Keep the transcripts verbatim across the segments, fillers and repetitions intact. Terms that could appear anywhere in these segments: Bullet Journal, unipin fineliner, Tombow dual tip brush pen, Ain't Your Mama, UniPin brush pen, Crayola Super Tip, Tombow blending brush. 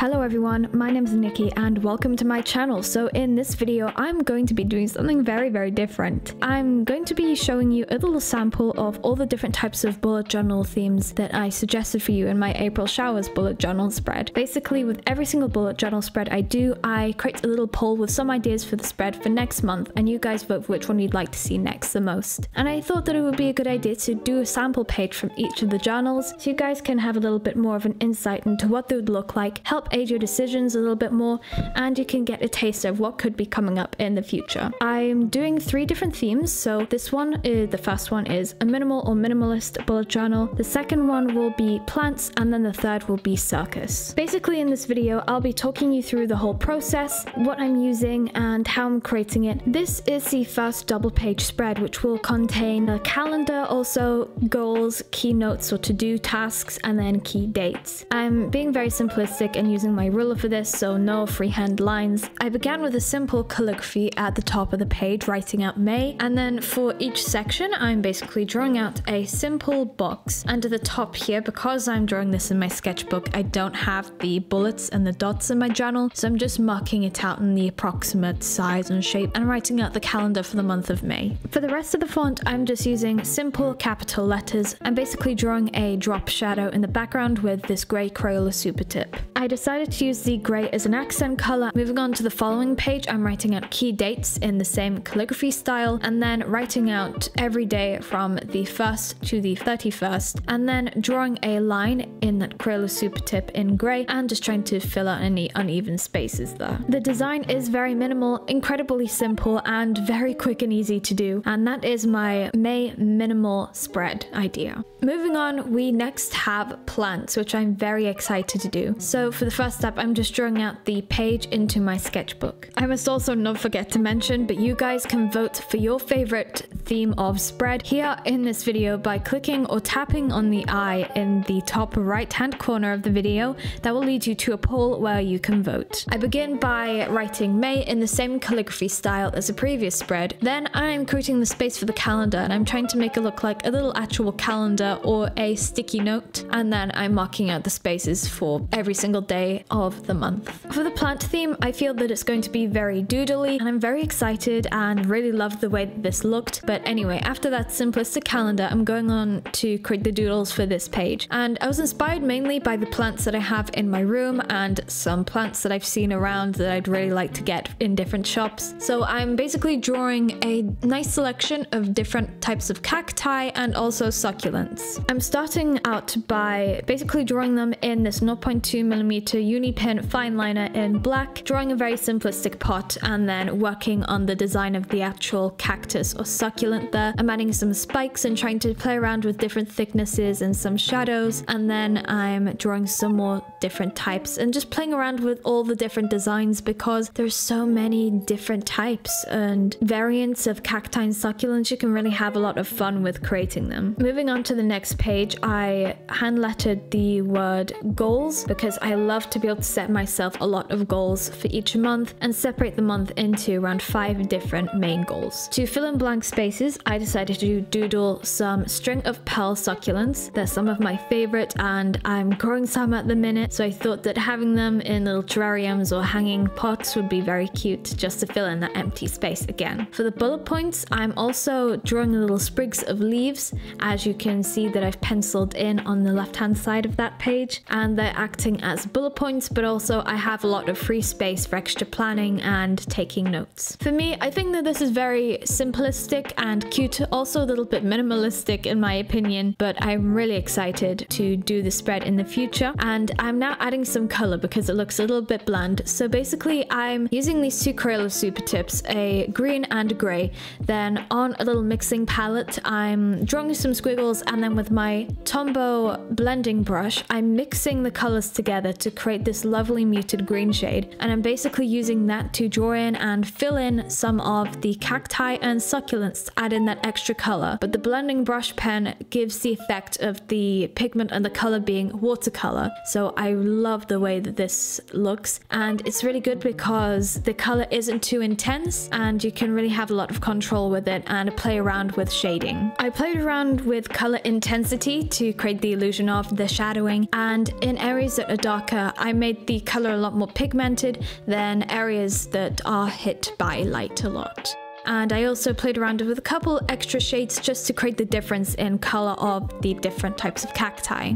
Hello everyone, my name is Nikki and welcome to my channel. So in this video, I'm going to be doing something very, very different. I'm going to be showing you a little sample of all the different types of bullet journal themes that I suggested for you in my April Showers bullet journal spread. Basically, with every single bullet journal spread I do, I create a little poll with some ideas for the spread for next month, and you guys vote for which one you'd like to see next the most. And I thought that it would be a good idea to do a sample page from each of the journals, so you guys can have a little bit more of an insight into what they would look like, help aid your decisions a little bit more, and you can get a taste of what could be coming up in the future. I'm doing three different themes, so this one, uh, the first one is a minimal or minimalist bullet journal, the second one will be plants, and then the third will be circus. Basically in this video I'll be talking you through the whole process, what I'm using and how I'm creating it. This is the first double page spread, which will contain a calendar, also goals, key notes or to-do tasks, and then key dates. I'm being very simplistic and using using my ruler for this, so no freehand lines. I began with a simple calligraphy at the top of the page, writing out May, and then for each section I'm basically drawing out a simple box. Under the top here, because I'm drawing this in my sketchbook, I don't have the bullets and the dots in my journal, so I'm just marking it out in the approximate size and shape and writing out the calendar for the month of May. For the rest of the font, I'm just using simple capital letters. I'm basically drawing a drop shadow in the background with this grey Crayola Super Tip. I decided I decided to use the grey as an accent colour. Moving on to the following page, I'm writing out key dates in the same calligraphy style, and then writing out every day from the first to the thirty-first, and then drawing a line in that Crayola Super Tip in grey and just trying to fill out any uneven spaces there. The design is very minimal, incredibly simple, and very quick and easy to do, and that is my May minimal spread idea. Moving on, we next have plants, which I'm very excited to do. So for the first step, I'm just drawing out the page into my sketchbook. I must also not forget to mention, but you guys can vote for your favorite theme of spread here in this video by clicking or tapping on the eye in the top right hand corner of the video. That will lead you to a poll where you can vote. I begin by writing May in the same calligraphy style as the previous spread. Then I'm creating the space for the calendar, and I'm trying to make it look like a little actual calendar or a sticky note, and then I'm marking out the spaces for every single day of the month. For the plant theme, I feel that it's going to be very doodly, and I'm very excited and really love the way that this looked. But anyway, after that simplistic calendar, I'm going on to create the doodles for this page. And I was inspired mainly by the plants that I have in my room and some plants that I've seen around that I'd really like to get in different shops. So I'm basically drawing a nice selection of different types of cacti and also succulents. I'm starting out by basically drawing them in this zero point two millimeter UniPin fineliner in black, drawing a very simplistic pot, and then working on the design of the actual cactus or succulent there. I'm adding some spikes and trying to play around with different thicknesses and some shadows, and then I'm drawing some more different types and just playing around with all the different designs, because there's so many different types and variants of cacti and succulents. You can really have a lot of fun with creating them. Moving on to the next page, I hand lettered the word goals because I love to be able to set myself a lot of goals for each month and separate the month into around five different main goals. To fill in blank spaces, I decided to doodle some string of pearl succulents. They're some of my favorite, and I'm growing some at the minute, so I thought that having them in little terrariums or hanging pots would be very cute, just to fill in that empty space again. For the bullet points, I'm also drawing little sprigs of leaves, as you can see that I've penciled in on the left hand side of that page, and they're acting as bullet points, but also I have a lot of free space for extra planning and taking notes. For me, I think that this is very simplistic and cute, also a little bit minimalistic in my opinion, but I'm really excited to do the spread in the future. And I'm now adding some color because it looks a little bit bland. So basically I'm using these two Crayola Super Tips, a green and a grey. Then on a little mixing palette, I'm drawing some squiggles, and then with my Tombow blending brush, I'm mixing the colors together to create this lovely muted green shade, and I'm basically using that to draw in and fill in some of the cacti and succulents just add in that extra color, but the blending brush pen gives the effect of the pigment and the color being watercolor. So I love the way that this looks, and it's really good because the color isn't too intense and you can really have a lot of control with it and play around with shading. I played around with color intensity to create the illusion of the shadowing, and in areas that are darker, I made the color a lot more pigmented than areas that are hit by light a lot. And I also played around with a couple extra shades just to create the difference in color of the different types of cacti.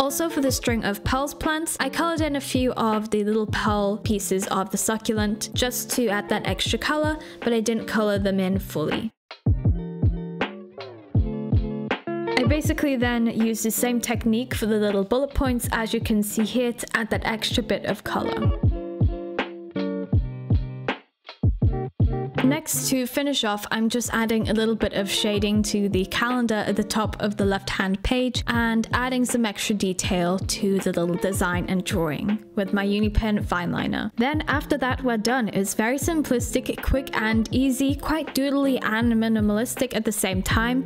Also, for the string of pearls plants, I colored in a few of the little pearl pieces of the succulent just to add that extra color, but I didn't color them in fully. I basically then used the same technique for the little bullet points, as you can see here, to add that extra bit of color. Next, to finish off, I'm just adding a little bit of shading to the calendar at the top of the left-hand page and adding some extra detail to the little design and drawing with my UniPin fineliner. Then after that, we're done. It's very simplistic, quick and easy, quite doodly and minimalistic at the same time.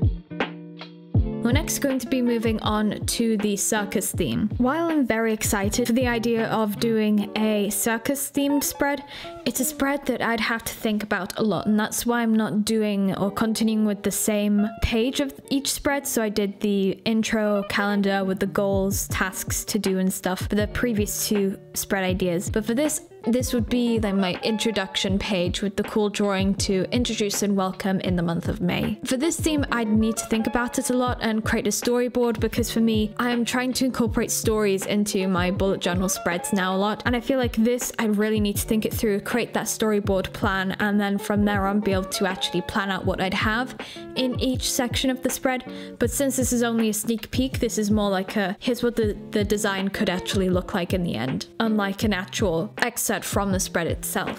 We're next going to be moving on to the circus theme. While I'm very excited for the idea of doing a circus themed spread, it's a spread that I'd have to think about a lot, and that's why I'm not doing or continuing with the same page of each spread. So I did the intro calendar with the goals, tasks to do and stuff for the previous two spread ideas, but for this This would be like my introduction page with the cool drawing to introduce and welcome in the month of May. For this theme, I'd need to think about it a lot and create a storyboard, because for me, I'm trying to incorporate stories into my bullet journal spreads now a lot. And I feel like this, I really need to think it through, create that storyboard plan, and then from there on be able to actually plan out what I'd have in each section of the spread. But since this is only a sneak peek, this is more like a, here's what the, the design could actually look like in the end, unlike an actual exercise from the spread itself.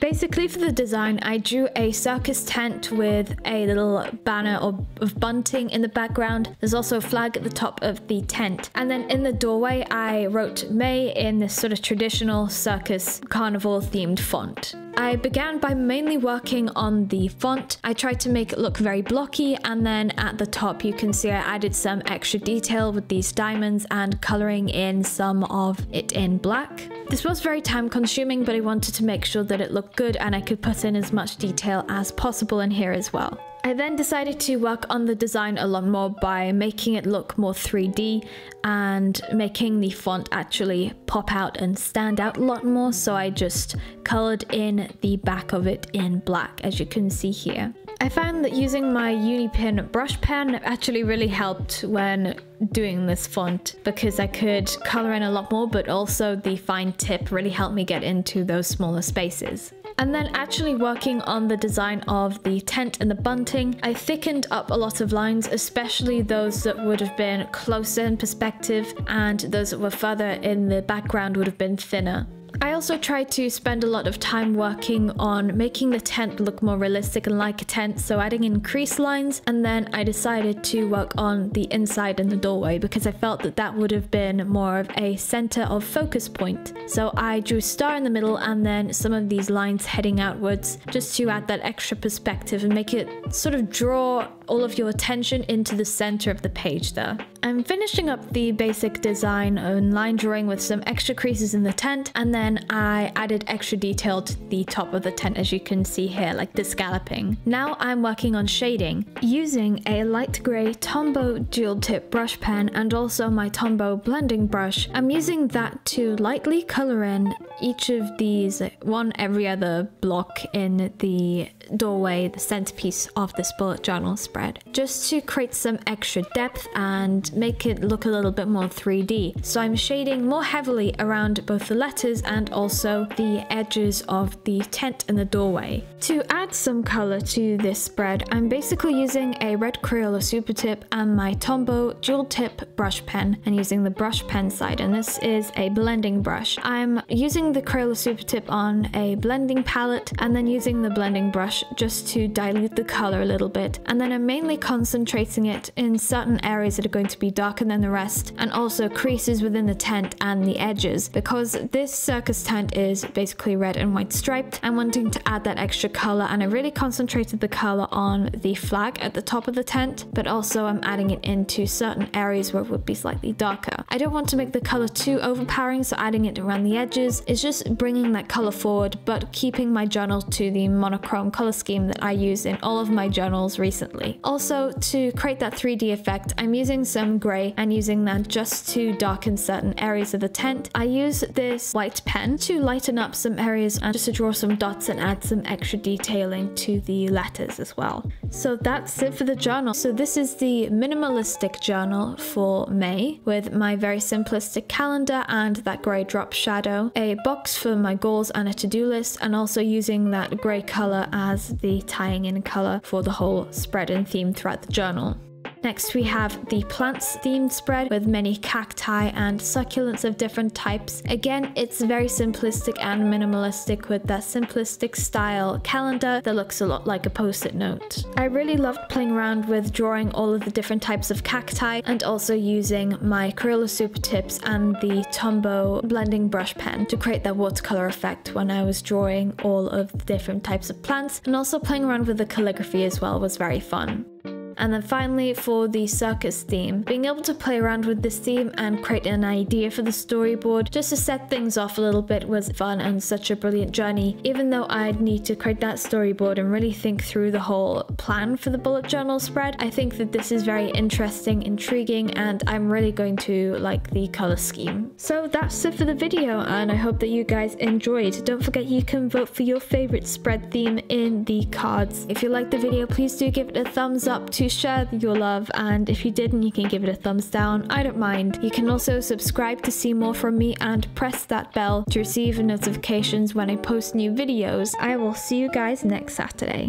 Basically, for the design, I drew a circus tent with a little banner of bunting in the background. There's also a flag at the top of the tent. And then in the doorway, I wrote May in this sort of traditional circus carnival themed font. I began by mainly working on the font. I tried to make it look very blocky, and then at the top you can see I added some extra detail with these diamonds and colouring in some of it in black. This was very time consuming, but I wanted to make sure that it looked good and I could put in as much detail as possible in here as well. I then decided to work on the design a lot more by making it look more three D and making the font actually pop out and stand out a lot more, so I just coloured in the back of it in black, as you can see here. I found that using my UniPin brush pen actually really helped when doing this font, because I could colour in a lot more, but also the fine tip really helped me get into those smaller spaces. And then actually working on the design of the tent and the bunting, I thickened up a lot of lines, especially those that would have been closer in perspective, and those that were further in the background would have been thinner. I also tried to spend a lot of time working on making the tent look more realistic and like a tent, so adding in crease lines, and then I decided to work on the inside and the doorway because I felt that that would have been more of a center of focus point. So I drew a star in the middle and then some of these lines heading outwards just to add that extra perspective and make it sort of draw all of your attention into the center of the page there. I'm finishing up the basic design and line drawing with some extra creases in the tent, and then I added extra detail to the top of the tent, as you can see here, like the scalloping. Now I'm working on shading using a light grey Tombow dual tip brush pen and also my Tombow blending brush. I'm using that to lightly colour in each of these, one every other block in the doorway, the centerpiece of this bullet journal spread, just to create some extra depth and make it look a little bit more three D. So I'm shading more heavily around both the letters and also the edges of the tent and the doorway. To add some color to this spread, I'm basically using a red Crayola Super Tip and my Tombow dual tip brush pen, and using the brush pen side, and this is a blending brush. I'm using the Crayola Super Tip on a blending palette and then using the blending brush just to dilute the color a little bit, and then I'm mainly concentrating it in certain areas that are going to be darker than the rest, and also creases within the tent and the edges, because this uh, darkest tint is basically red and white striped. I'm wanting to add that extra color, and I really concentrated the color on the flag at the top of the tent, but also I'm adding it into certain areas where it would be slightly darker. I don't want to make the color too overpowering, so adding it around the edges is just bringing that color forward, but keeping my journal to the monochrome color scheme that I use in all of my journals recently. Also, to create that three D effect, I'm using some gray and using that just to darken certain areas of the tent. I use this white pen to lighten up some areas and just to draw some dots and add some extra detailing to the letters as well. So that's it for the journal. So this is the minimalistic journal for May, with my very simplistic calendar and that grey drop shadow, a box for my goals and a to-do list, and also using that grey colour as the tying in colour for the whole spread and theme throughout the journal. Next we have the plants themed spread with many cacti and succulents of different types. Again, it's very simplistic and minimalistic with that simplistic style calendar that looks a lot like a post-it note. I really loved playing around with drawing all of the different types of cacti and also using my Crayola Super Tips and the Tombow blending brush pen to create that watercolor effect when I was drawing all of the different types of plants, and also playing around with the calligraphy as well was very fun. And then finally, for the circus theme, being able to play around with this theme and create an idea for the storyboard just to set things off a little bit was fun and such a brilliant journey, even though I'd need to create that storyboard and really think through the whole plan for the bullet journal spread. I think that this is very interesting, intriguing, and I'm really going to like the color scheme. So that's it for the video, and I hope that you guys enjoyed. Don't forget you can vote for your favorite spread theme in the cards. If you liked the video, please do give it a thumbs up to share your love, and if you didn't, you can give it a thumbs down. I don't mind. You can also subscribe to see more from me and press that bell to receive notifications when I post new videos. I will see you guys next Saturday.